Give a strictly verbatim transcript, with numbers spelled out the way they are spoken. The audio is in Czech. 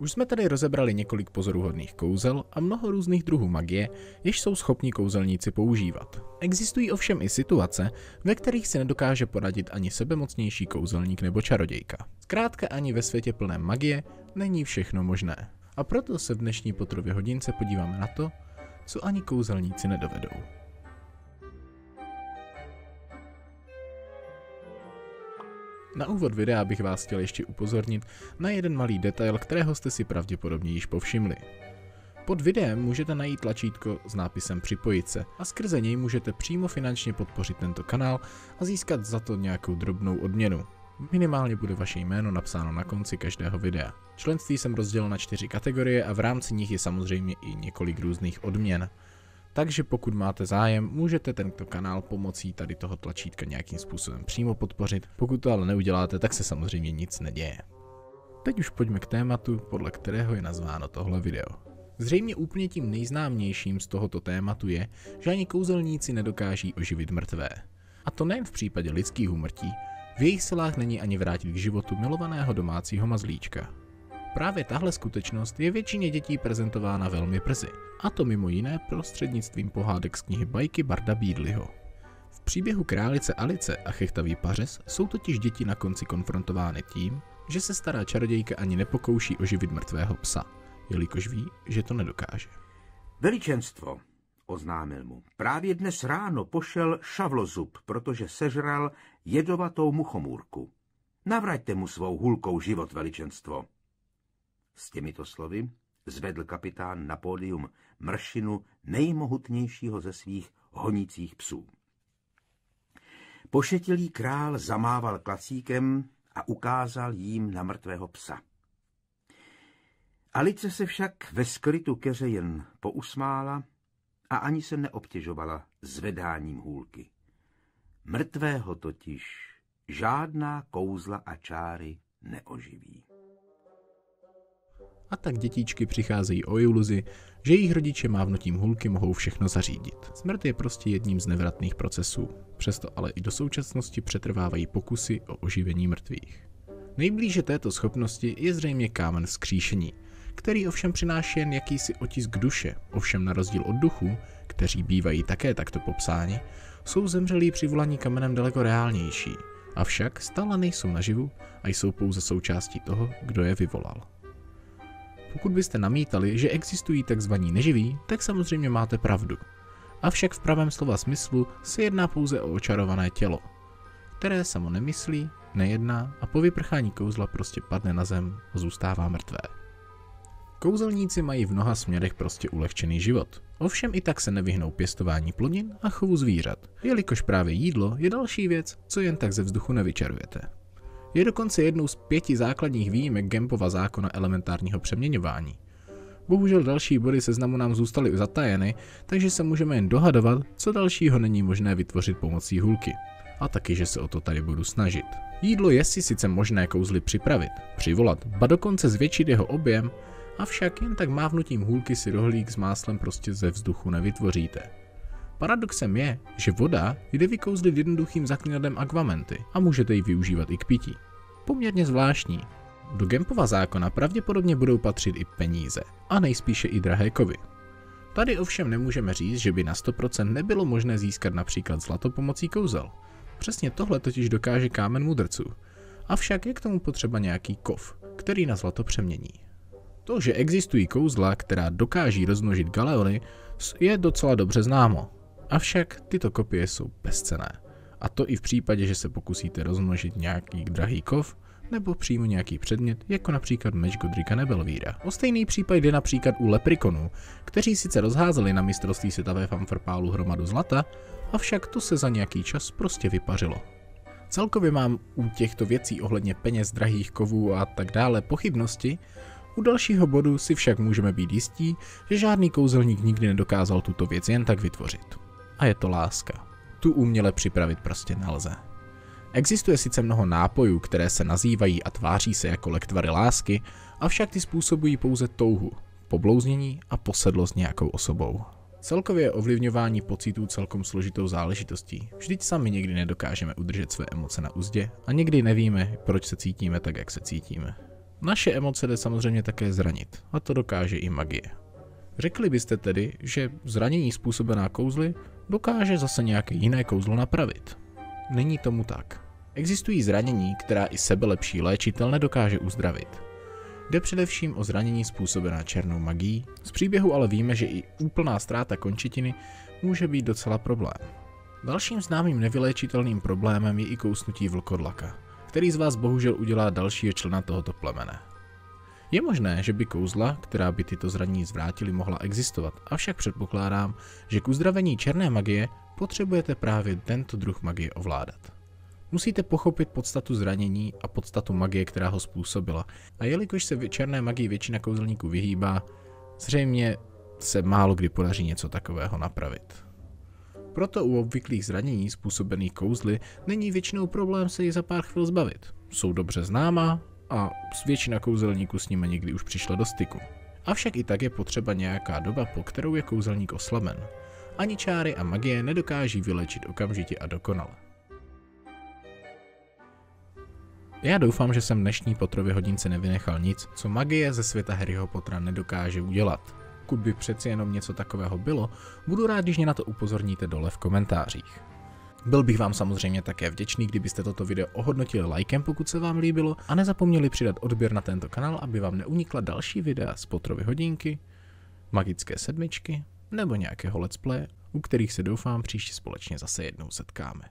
Už jsme tady rozebrali několik pozoruhodných kouzel a mnoho různých druhů magie, jež jsou schopni kouzelníci používat. Existují ovšem i situace, ve kterých si nedokáže poradit ani sebemocnější kouzelník nebo čarodějka. Zkrátka ani ve světě plném magie není všechno možné. A proto se v dnešní Potterově hodince podíváme na to, co ani kouzelníci nedovedou. Na úvod videa bych vás chtěl ještě upozornit na jeden malý detail, kterého jste si pravděpodobně již povšimli. Pod videem můžete najít tlačítko s nápisem Připojit se a skrze něj můžete přímo finančně podpořit tento kanál a získat za to nějakou drobnou odměnu. Minimálně bude vaše jméno napsáno na konci každého videa. Členství jsem rozdělil na čtyři kategorie a v rámci nich je samozřejmě i několik různých odměn. Takže pokud máte zájem, můžete tento kanál pomocí tady toho tlačítka nějakým způsobem přímo podpořit. Pokud to ale neuděláte, tak se samozřejmě nic neděje. Teď už pojďme k tématu, podle kterého je nazváno tohle video. Zřejmě úplně tím nejznámějším z tohoto tématu je, že ani kouzelníci nedokáží oživit mrtvé. A to nejen v případě lidských úmrtí, v jejich silách není ani vrátit k životu milovaného domácího mazlíčka. Právě tahle skutečnost je většině dětí prezentována velmi brzy, a to mimo jiné prostřednictvím pohádek z knihy Bajky Barda Bídlího. V příběhu Králice Alice a chechtavý pařes jsou totiž děti na konci konfrontovány tím, že se stará čarodějka ani nepokouší oživit mrtvého psa, jelikož ví, že to nedokáže. Veličenstvo, oznámil mu, právě dnes ráno pošel šavlozub, protože sežral jedovatou muchomůrku. Navraťte mu svou hulkou život, veličenstvo. S těmito slovy zvedl kapitán na pódium mršinu nejmohutnějšího ze svých honících psů. Pošetilý král zamával klacíkem a ukázal jím na mrtvého psa. Alice se však ve skrytu keře jen pousmála a ani se neobtěžovala zvedáním hůlky. Mrtvého totiž žádná kouzla a čáry neoživí. A tak dětičky přicházejí o iluzi, že jejich rodiče mávnutím hulky mohou všechno zařídit. Smrt je prostě jedním z nevratných procesů, přesto ale i do současnosti přetrvávají pokusy o oživení mrtvých. Nejblíže této schopnosti je zřejmě kámen vzkříšení, který ovšem přináší jen jakýsi otisk duše, ovšem na rozdíl od duchů, kteří bývají také takto popsáni, jsou zemřelí přivolaní kamenem daleko reálnější, avšak stále nejsou naživu a jsou pouze součástí toho, kdo je vyvolal. Pokud byste namítali, že existují tzv. Neživí, tak samozřejmě máte pravdu. Avšak v pravém slova smyslu se jedná pouze o očarované tělo, které samo nemyslí, nejedná a po vyprchání kouzla prostě padne na zem a zůstává mrtvé. Kouzelníci mají v mnoha směrech prostě ulehčený život. Ovšem i tak se nevyhnou pěstování plodin a chovu zvířat, jelikož právě jídlo je další věc, co jen tak ze vzduchu nevyčarujete. Je dokonce jednou z pěti základních výjimek Gampova zákona elementárního přeměňování. Bohužel další body seznamu nám zůstaly zatajeny, takže se můžeme jen dohadovat, co dalšího není možné vytvořit pomocí hulky. A taky, že se o to tady budu snažit. Jídlo je si sice možné kouzly připravit, přivolat, ba dokonce zvětšit jeho objem, avšak jen tak mávnutím hůlky si rohlík s máslem prostě ze vzduchu nevytvoříte. Paradoxem je, že voda jde vykouzlit jednoduchým zaklinadem akvamenty a můžete ji využívat i k pití. Poměrně zvláštní. Do Gampova zákona pravděpodobně budou patřit i peníze a nejspíše i drahé kovy. Tady ovšem nemůžeme říct, že by na sto procent nebylo možné získat například zlato pomocí kouzel. Přesně tohle totiž dokáže kámen mudrců. Avšak je k tomu potřeba nějaký kov, který na zlato přemění. To, že existují kouzla, která dokáží rozmnožit galeony, je docela dobře známo. Avšak tyto kopie jsou bezcenné. A to i v případě, že se pokusíte rozmnožit nějaký drahý kov nebo přímo nějaký předmět, jako například meč Godrika Nebelvíra. O stejný případ jde například u leprikonů, kteří sice rozházeli na mistrovství světa ve fanfrpálu hromadu zlata, avšak to se za nějaký čas prostě vypařilo. Celkově mám u těchto věcí ohledně peněz, drahých kovů a tak dále pochybnosti. U dalšího bodu si však můžeme být jistí, že žádný kouzelník nikdy nedokázal tuto věc jen tak vytvořit. A je to láska. Tu uměle připravit prostě nelze. Existuje sice mnoho nápojů, které se nazývají a tváří se jako lektvary lásky, avšak ty způsobují pouze touhu, poblouznění a posedlost nějakou osobou. Celkově je ovlivňování pocitů celkom složitou záležitostí. Vždyť sami někdy nedokážeme udržet své emoce na uzdě a někdy nevíme, proč se cítíme tak, jak se cítíme. Naše emoce jde samozřejmě také zranit, a to dokáže i magie. Řekli byste tedy, že zranění způsobená kouzly dokáže zase nějaké jiné kouzlo napravit. Není tomu tak. Existují zranění, která i sebelepší léčitel nedokáže uzdravit. Jde především o zranění způsobená černou magií, z příběhu ale víme, že i úplná ztráta končetiny může být docela problém. Dalším známým nevyléčitelným problémem je i kousnutí vlkodlaka, který z vás bohužel udělá dalšího člena tohoto plemene. Je možné, že by kouzla, která by tyto zranění zvrátily, mohla existovat, avšak předpokládám, že k uzdravení černé magie potřebujete právě tento druh magie ovládat. Musíte pochopit podstatu zranění a podstatu magie, která ho způsobila, a jelikož se černé magii většina kouzelníků vyhýbá, zřejmě se málo kdy podaří něco takového napravit. Proto u obvyklých zranění způsobených kouzly není většinou problém se jich za pár chvil zbavit. Jsou dobře známá a většina kouzelníků s nimi někdy už přišla do styku. Avšak i tak je potřeba nějaká doba, po kterou je kouzelník oslaben. Ani čáry a magie nedokáží vyléčit okamžitě a dokonale. Já doufám, že jsem dnešní Potterově hodince nevynechal nic, co magie ze světa Harryho Pottera nedokáže udělat. Pokud by přeci jenom něco takového bylo, budu rád, když mě na to upozorníte dole v komentářích. Byl bych vám samozřejmě také vděčný, kdybyste toto video ohodnotili lajkem, pokud se vám líbilo, a nezapomněli přidat odběr na tento kanál, aby vám neunikla další videa z Potterovy hodinky, magické sedmičky nebo nějakého let's play, u kterých se doufám příště společně zase jednou setkáme.